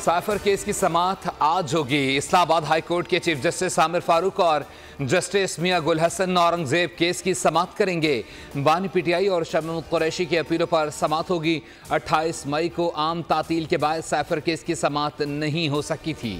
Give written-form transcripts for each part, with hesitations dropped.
Cipher case की समाअत आज होगी। इस्लामाबाद हाई कोर्ट के चीफ जस्टिस आमिर फारूक और जस्टिस मियां गुल हसन औरंगजेब केस की समाअत करेंगे। बानी पीटीआई और शाह महमूद कुरैशी की अपीलों पर समाअत होगी। 28 मई को आम तातील के बाद साइफर केस की समाअत नहीं हो सकी थी।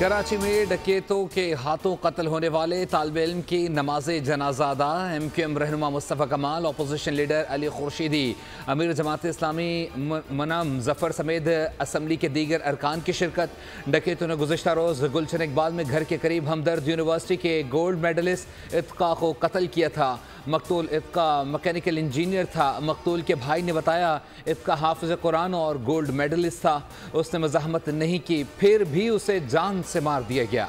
कराची में डकैतों के हाथों कत्ल होने वाले तालिबे इल्म की नमाज जनाजा अदा। MQM रहनुमा मुस्तफ़ा कमाल, अपोजिशन लीडर अली खुर्शीदी, अमीर जमात इस्लामी मना मुजफ्फर समेत असम्बली के दीगर अरकान की शिरकत। डकैतों ने गुज़श्ता रोज़ गुलशन इकबाल में घर के करीब हमदर्द यूनिवर्सिटी के गोल्ड मेडलिस्ट इत्का को कत्ल किया था। मकतूल इत्का मकैनिकल इंजीनियर था। मकतूल के भाई ने बताया इत्का हाफिज कुरान और गोल्ड मेडलिस्ट था। उसने मज़ाहमत नहीं की, फिर भी उसे जान से मार दिया गया।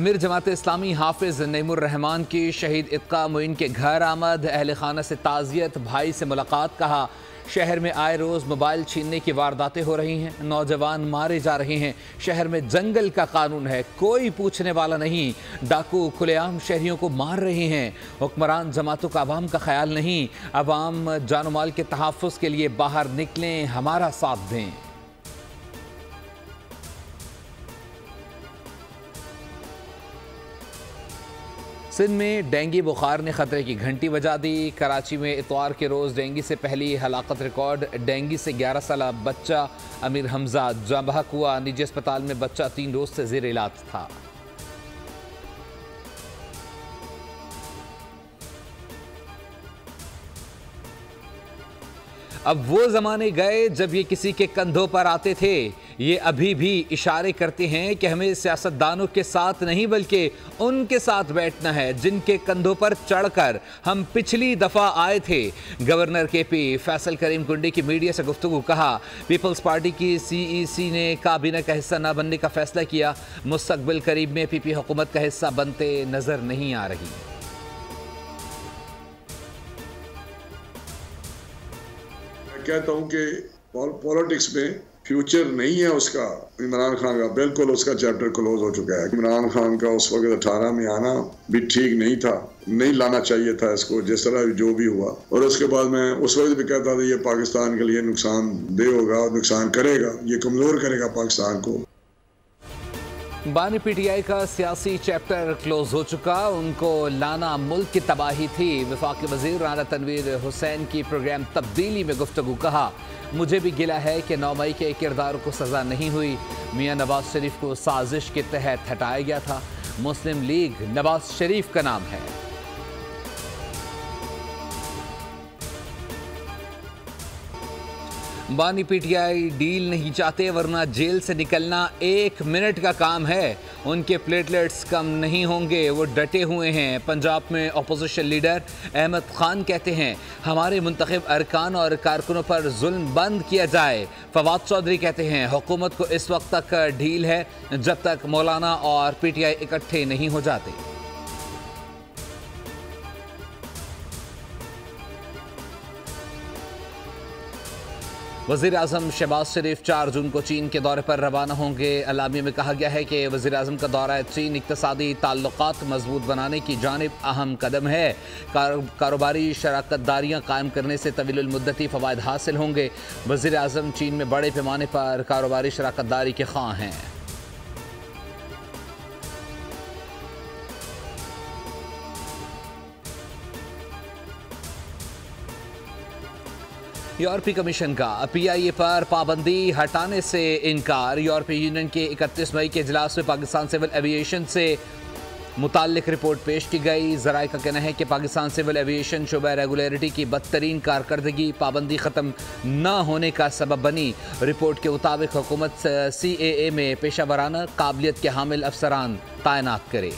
अमीर जमात इस्लामी हाफिज नईम रहमान की शहीद इत्का मोइन के घर आमद, अहल खाना से ताज़ियत, भाई से मुलाकात। कहा शहर में आए रोज़ मोबाइल छीनने की वारदातें हो रही हैं, नौजवान मारे जा रहे हैं। शहर में जंगल का कानून है, कोई पूछने वाला नहीं। डाकू खुलेआम शहरियों को मार रहे हैं। हुक्मरान जमातों का आवाम का ख्याल नहीं। आवाम जान माल के तहफ़्फ़ुज़ के लिए बाहर निकलें, हमारा साथ दें। सिंध में डेंगू बुखार ने खतरे की घंटी बजा दी। कराची में इतवार के रोज़ डेंगू से पहली हलाकत रिकॉर्ड। डेंगू से 11 साला बच्चा अमीर हमजा जंबहक हुआ। निजी अस्पताल में बच्चा 3 रोज़ से जेर इलाज था। अब वो ज़माने गए जब ये किसी के कंधों पर आते थे। ये अभी भी इशारे करते हैं कि हमें सियासतदानों के साथ नहीं बल्कि उनके साथ बैठना है जिनके कंधों पर चढ़कर हम पिछली दफ़ा आए थे। गवर्नर KP फैसल करीम गुंडी की मीडिया से गुफ्तगू। कहा पीपल्स पार्टी की CEC ने काबीना का हिस्सा न बनने का फैसला किया। मुस्तकबिल करीब में PP हुकूमत का हिस्सा बनते नज़र नहीं आ रही। कहता हूं कि पॉलिटिक्स में फ्यूचर नहीं है उसका। इमरान खान का बिल्कुल उसका चैप्टर क्लोज हो चुका है। इमरान खान का उस वक्त 18 में आना भी ठीक नहीं था, नहीं लाना चाहिए था इसको, जिस तरह जो भी हुआ। और उसके बाद मैं उस वक्त भी कहता था ये पाकिस्तान के लिए नुकसान दे होगा और नुकसान करेगा, ये कमजोर करेगा पाकिस्तान को। बानी PTI का सियासी चैप्टर क्लोज हो चुका, उनको लाना मुल्क की तबाही थी। वफाकी वजीर राना तनवीर हुसैन की प्रोग्राम तब्दीली में गुफ्तगू। कहा मुझे भी गिला है कि 9 मई के किरदार को सज़ा नहीं हुई। मियाँ नवाज शरीफ को साजिश के तहत हटाया गया था। मुस्लिम लीग नवाज शरीफ का नाम है। बानी PTI डील नहीं चाहते, वरना जेल से निकलना 1 मिनट का काम है। उनके प्लेटलेट्स कम नहीं होंगे, वो डटे हुए हैं। पंजाब में अपोजिशन लीडर अहमद ख़ान कहते हैं हमारे मुंतखब अरकान और कारकुनों पर जुल्म बंद किया जाए। फवाद चौधरी कहते हैं हुकूमत को इस वक्त तक ढील है जब तक मौलाना और PTI इकट्ठे नहीं हो जाते। वज़ीर आज़म शहबाज शरीफ 4 जून को चीन के दौरे पर रवाना होंगे। अलामी में कहा गया है कि वज़ीर आज़म का दौरा चीन इक़्तिसादी ताल्लुक़ात मजबूत बनाने की जानिब अहम कदम है। कारोबारी शराकतदारियाँ कायम करने से तवील मुद्दती फ़वाइद हासिल होंगे। वज़ीर आज़म चीन में बड़े पैमाने पर कारोबारी शराकतदारी के ख़्वाह हैं। यूरोपीय कमीशन का PIA पर पाबंदी हटाने से इनकार। यूरोपीय यूनियन के 31 मई के इजलास में पाकिस्तान सिविल एविएशन से मुतालिक रिपोर्ट पेश की गई। ज़राए का कहना है कि पाकिस्तान सिविल एविएशन शुबा रेगुलरिटी की बदतरीन कारकर्दगी पाबंदी ख़त्म न होने का सबब बनी। रिपोर्ट के मुताबिक हुकूमत CAA में पेशा वराना काबिलियत के हामिल अफसरान तैनात करे।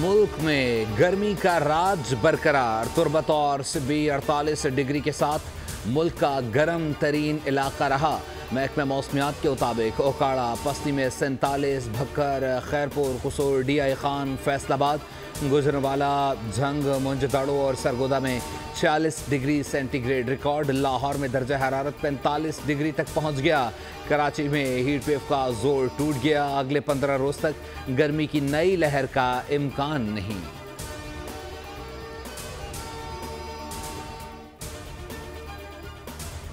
मुल्क में गर्मी का राज बरकरार। तुर्बत और सिब्बी 48 डिग्री के साथ मुल्क का गर्म तरीन इलाका रहा। महकमा मौसमियात के मुताबिक ओकाड़ा, पस्ती में 47, भक्कर, खैरपुर, कसोर, DI खान, फैसलाबाद, गुजरवाला, झंग, मोहनजोदाड़ो और सरगोदा में 46 डिग्री सेंटीग्रेड रिकॉर्ड। लाहौर में दर्जा हरारत 45 डिग्री तक पहुंच गया। कराची में हीट वेव का जोर टूट गया। अगले 15 रोज तक गर्मी की नई लहर का इम्कान नहीं।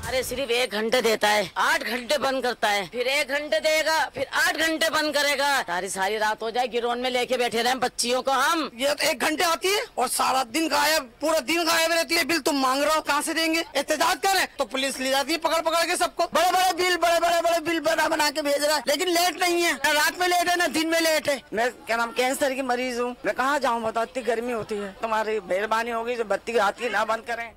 अरे सिर्फ 1 घंटे देता है, 8 घंटे बंद करता है, फिर 1 घंटे देगा, फिर 8 घंटे बंद करेगा। सारी रात हो जाए गिरोन में लेके बैठे रहे बच्चियों को हम। ये तो 1 घंटे आती है और सारा दिन गायब, पूरा दिन गायब रहती है। बिल तुम मांग रहे हो, कहाँ से देंगे? एहतजाज करें तो पुलिस ले जाती है पकड़ पकड़ के सबको। बड़े बड़े बिल बना के भेज रहा है, लेकिन लेट नहीं है। न रात में लेट है, न दिन में लेट है। मैं क्या नाम कैंसर की मरीज हूँ, मैं कहाँ जाऊँ बताओ? इतनी गर्मी होती है। तुम्हारी मेहरबानी होगी जो बत्ती रात की ना बंद करें।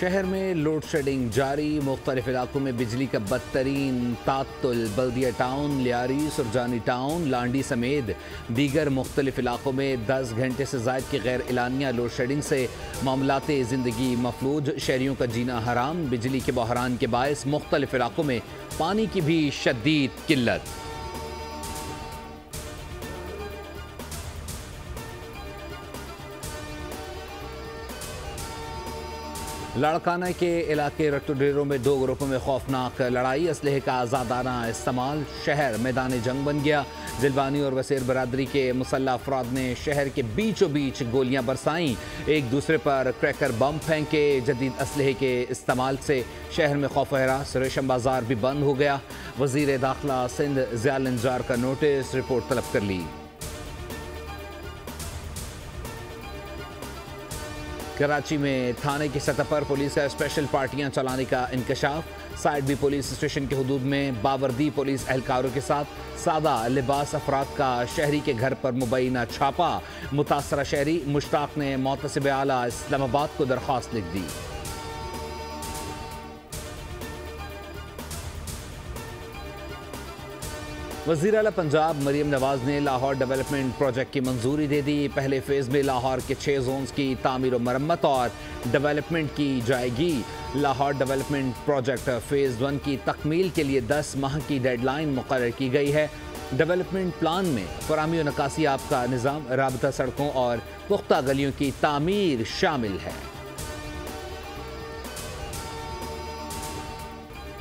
शहर में लोड शेडिंग जारी। मुख्तलिफ इलाकों में बिजली का बदतरीन तातुल। बल्दिया टाउन, लियारी, सुरजानी टाउन, लांडी समेत दीगर मुख्तलिफ इलाकों में 10 घंटे से ज़ायद की गैर एलानिया लोड शेडिंग से मामलात ज़िंदगी मफलूज। शहरियों का जीना हराम। बिजली के बहरान के बायस मुख्तलिफ इलाकों में पानी की भी शदीद किल्लत। लाड़काना के इलाके रट्टोडेरों में 2 ग्रुपों में खौफनाक लड़ाई। असलहे का आज़ादाना इस्तेमाल। शहर मैदान जंग बन गया। जिलवानी और वसेर बरादरी के मुसल्ह अफराद ने शहर के बीचों बीच गोलियां बरसाईं। एक दूसरे पर क्रैकर बम फेंके। जदीद असलहे के इस्तेमाल से शहर में खौफ हरास। रेशम बाजार भी बंद हो गया। वज़ीर दाखिला सिंध ज़ियाल इंजार का नोटिस, रिपोर्ट तलब कर ली। कराची में थाने की सतह पर पुलिस का स्पेशल पार्टियां चलाने का इंकशाफ। साइड बी पुलिस स्टेशन के हदूद में बावर्दी पुलिस एहलकारों के साथ सादा लिबास अफराद का शहरी के घर पर मुबैना छापा। मुतासरा शहरी मुश्ताक ने मोहतसिब आला इस्लामाबाद को दरख्वास्त लिख दी। वज़ीर आला पंजाब मरीम नवाज ने लाहौर डेवलपमेंट प्रोजेक्ट की मंजूरी दे दी। पहले फ़ेज़ में लाहौर के 6 जोन्स की तामीर व मरम्मत और डेवलपमेंट की जाएगी। लाहौर डेवलपमेंट प्रोजेक्ट फ़ेज़ 1 की तकमील के लिए 10 माह की डेडलाइन मुकर्रर की गई है। डेवलपमेंट प्लान में फरामी व निकासी आपका निज़ाम, राबता सड़कों और पुख्ता गलियों की तामीर शामिल है।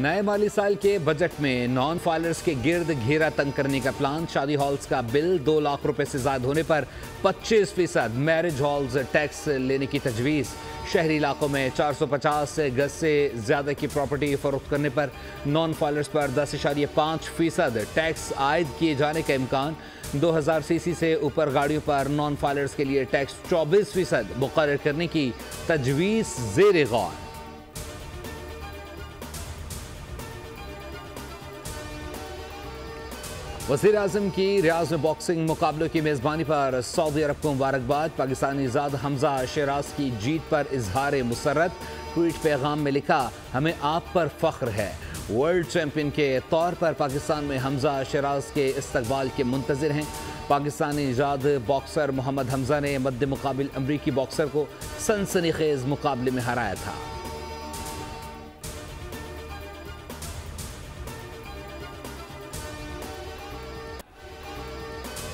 नए माली साल के बजट में नॉन फाइलर्स के गिर्द घेरा तंग करने का प्लान। शादी हॉल्स का बिल 2 लाख रुपए से ज़्यादा होने पर 25% मैरिज हॉल्स टैक्स लेने की तजवीज़। शहरी इलाकों में 450 गज से ज़्यादा की प्रॉपर्टी फरोख्त करने पर नॉन फाइलर्स पर 10.5% टैक्स आयद किए जाने का इम्कान। 2000 सीसी से ऊपर गाड़ियों पर नॉन फाइलर्स के लिए टैक्स 24% मुकर्रर करने की तजवीज़ ज़ेर गौर। वज़ीर आज़म की रियाज़ में बॉक्सिंग मुकाबलों की मेज़बानी पर सऊदी अरब को मुबारकबाद। पाकिस्तानी ज़ाद हमजा अशरफ की जीत पर इजहार मुसरत। ट्वीट पैगाम में लिखा, हमें आप पर फ़ख्र है। वर्ल्ड चैम्पियन के तौर पर पाकिस्तान में हमजा अशरफ के इस्तकबाल के मुंतज़िर हैं। पाकिस्तानी ज़ाद बॉक्सर मोहम्मद हमजा ने मद्द मुकाबल अमरीकी बॉक्सर को सनसनीखेज़ मुकाबले में हराया था।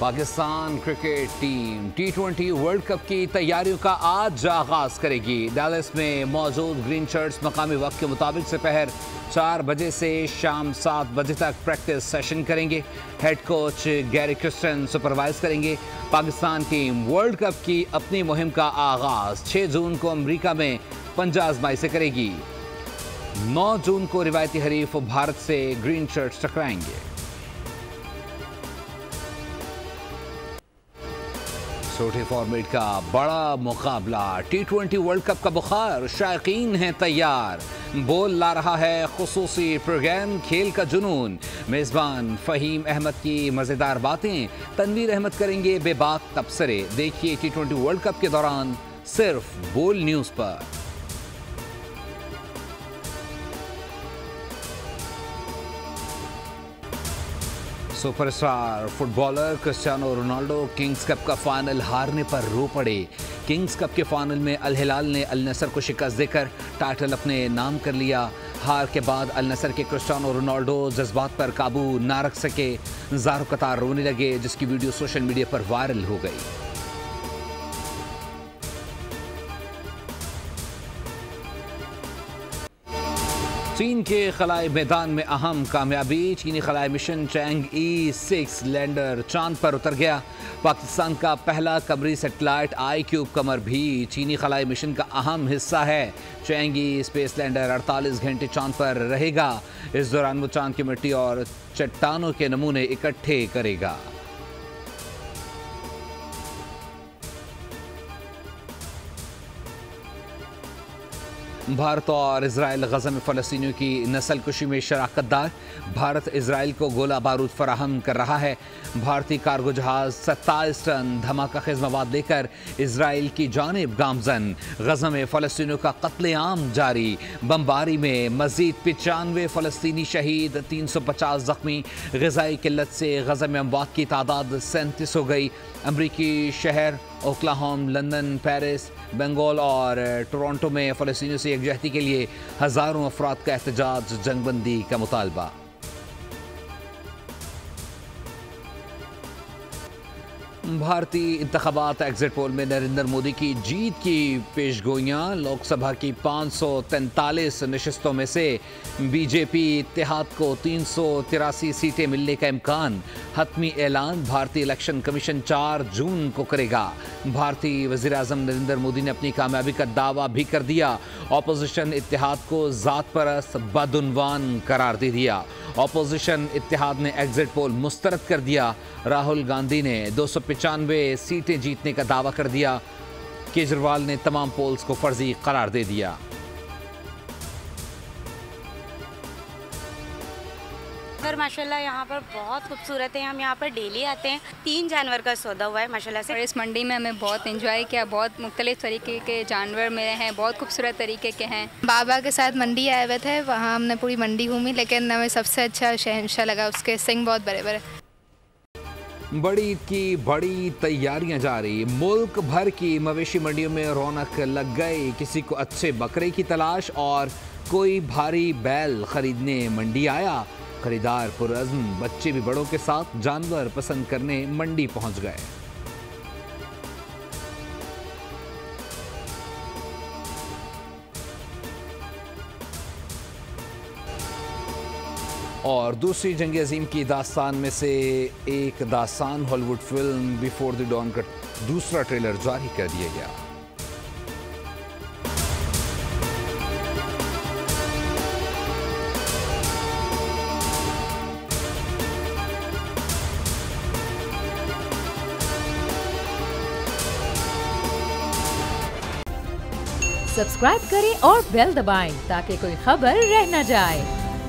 Pakistan cricket team T20 world cup की तैयारियों का आज आगाज करेगी। डैलस में मौजूद ग्रीन शर्ट्स मकामी वक्त के मुताबिक दोपहर 4 बजे से शाम 7 बजे तक प्रैक्टिस सेशन करेंगे। Head coach Gary Kirsten supervise करेंगे। पाकिस्तान टीम वर्ल्ड कप की अपनी मुहिम का आगाज 6 जून को अमरीका में 50 मई से करेगी। 9 जून को रिवायती हरीफ भारत से ग्रीन शर्ट्स टकराएंगे। छोटे फॉर्मेट का बड़ा मुकाबला, T20 वर्ल्ड कप का बुखार, शायकीन हैं तैयार। बोल ला रहा है खुसूसी प्रोग्राम खेल का जुनून। मेज़बान फहीम अहमद की मज़ेदार बातें, तनवीर अहमद करेंगे बेबाक तबसरे। देखिए T20 वर्ल्ड कप के दौरान सिर्फ बोल न्यूज़ पर। Superstar footballer Cristiano Ronaldo Kings cup का फाइनल हारने पर रो पड़े। किंग्स कप के फाइनल में अल-हिलाल ने अल-नसर को शिकस्त देकर टाइटल अपने नाम कर लिया। हार के बाद अल-नसर के क्रिस्टियानो रोनाल्डो जज्बात पर काबू ना रख सके, ज़ारो कतार रोने लगे, जिसकी वीडियो सोशल मीडिया पर वायरल हो गई। चीन के खलाई मैदान में अहम कामयाबी। चीनी खलाई मिशन चांग ई 6 लैंडर चांद पर उतर गया। पाकिस्तान का पहला कमरी सेटेलाइट आईक्यूब कमर भी चीनी खलाई मिशन का अहम हिस्सा है। चांग ई स्पेस लैंडर 48 घंटे चांद पर रहेगा। इस दौरान वो चांद की मिट्टी और चट्टानों के नमूने इकट्ठे करेगा। भारत और इसराइल गजा में फ़लस्तीनियों की नस्लकुशी में शराकत दार। भारत इसराइल को गोला बारूद फराहम कर रहा है। भारतीय कार्गो जहाज़ 27 टन धमाका खेज मवाद लेकर इसराइल की जानिब गामजन। गजा में फ़लस्तीनियों का कत्लेआम जारी। बमबारी में मज़ीद 95 फ़लस्तीनी शहीद, 350 ज़ख्मी। ग़िज़ाई किल्लत से गजा में अमवात की तादाद 37 हो गई। अमरीकी शहर ओक्लाहोम, लंदन, पेरिस, बंगाल और टोरंटो में फ़लस्तीनियों से यकजहती के लिए हज़ारों अफराद का एहतजाज, जंगबंदी का मुतालबा। भारतीय इंतखाबात एग्जिट पोल में नरेंद्र मोदी की जीत की पेशगोइयाँ। लोकसभा की 543 नशस्तों में से बीजेपी इत्तेहाद को 383 सीटें मिलने का इम्कान। हतमी ऐलान भारतीय इलेक्शन कमीशन 4 जून को करेगा। भारतीय वज़ीर आज़म नरेंद्र मोदी ने अपनी कामयाबी का दावा भी कर दिया। अपोजिशन इत्तेहाद को ज़ात परस्त, बदउनवान करार दे दिया। अपोजिशन इत्तेहाद ने एग्जिट पोल मुस्तरद कर दिया। राहुल गांधी ने 295 सीटें जीतने का दावा कर दिया। केजरीवाल ने तमाम पोल्स को फर्जी करार दे दिया। अगर माशाल्लाह यहाँ पर बहुत खूबसूरत है, हम यहाँ पर डेली आते हैं। 3 जानवर का सौदा हुआ है माशाल्लाह से। इस मंडी में हमें बहुत एंजॉय किया। बहुत मुख्तलिफ तरीके के जानवर मिले हैं, बहुत खूबसूरत तरीके के हैं। बाबा के साथ मंडी आए हुए थे, वहाँ हमने पूरी मंडी घूमी, लेकिन हमें सबसे अच्छा शहंशाह लगा। उसके सिंग बहुत बड़े बड़े। बड़ी ईद की बड़ी तैयारियां जारी। मुल्क भर की मवेशी मंडियों में रौनक लग गई। किसी को अच्छे बकरे की तलाश और कोई भारी बैल खरीदने मंडी आया। खरीदार पुरअज़्म, बच्चे भी बड़ों के साथ जानवर पसंद करने मंडी पहुंच गए। और दूसरी जंग अजीम की दास्तान में से एक दास्तान, Hollywood film before the dawn का दूसरा ट्रेलर जारी कर दिया गया। सब्सक्राइब करें और बेल दबाएं ताकि कोई खबर रह न जाए।